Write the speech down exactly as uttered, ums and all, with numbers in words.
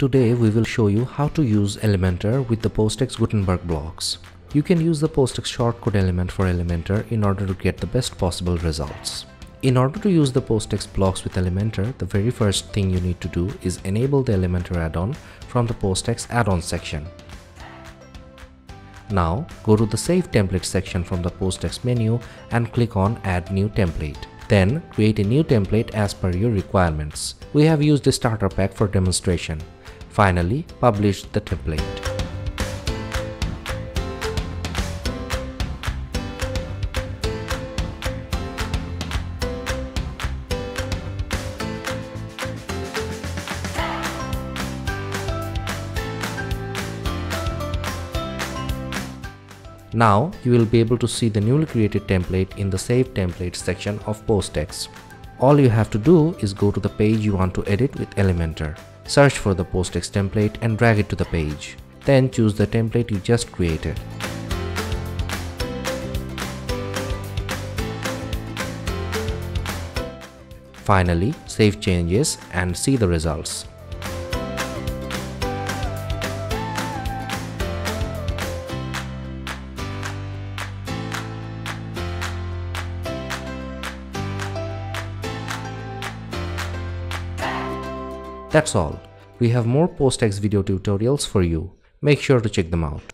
Today we will show you how to use Elementor with the PostX Gutenberg blocks. You can use the PostX shortcode element for Elementor in order to get the best possible results. In order to use the PostX blocks with Elementor, the very first thing you need to do is enable the Elementor add-on from the PostX add-on section. Now go to the Save Template section from the PostX menu and click on Add New Template. Then create a new template as per your requirements. We have used the starter pack for demonstration. Finally, publish the template. Now you will be able to see the newly created template in the Save Templates section of PostX. All you have to do is go to the page you want to edit with Elementor. Search for the PostX template and drag it to the page. Then choose the template you just created. Finally, save changes and see the results. That's all. We have more PostX video tutorials for you. Make sure to check them out.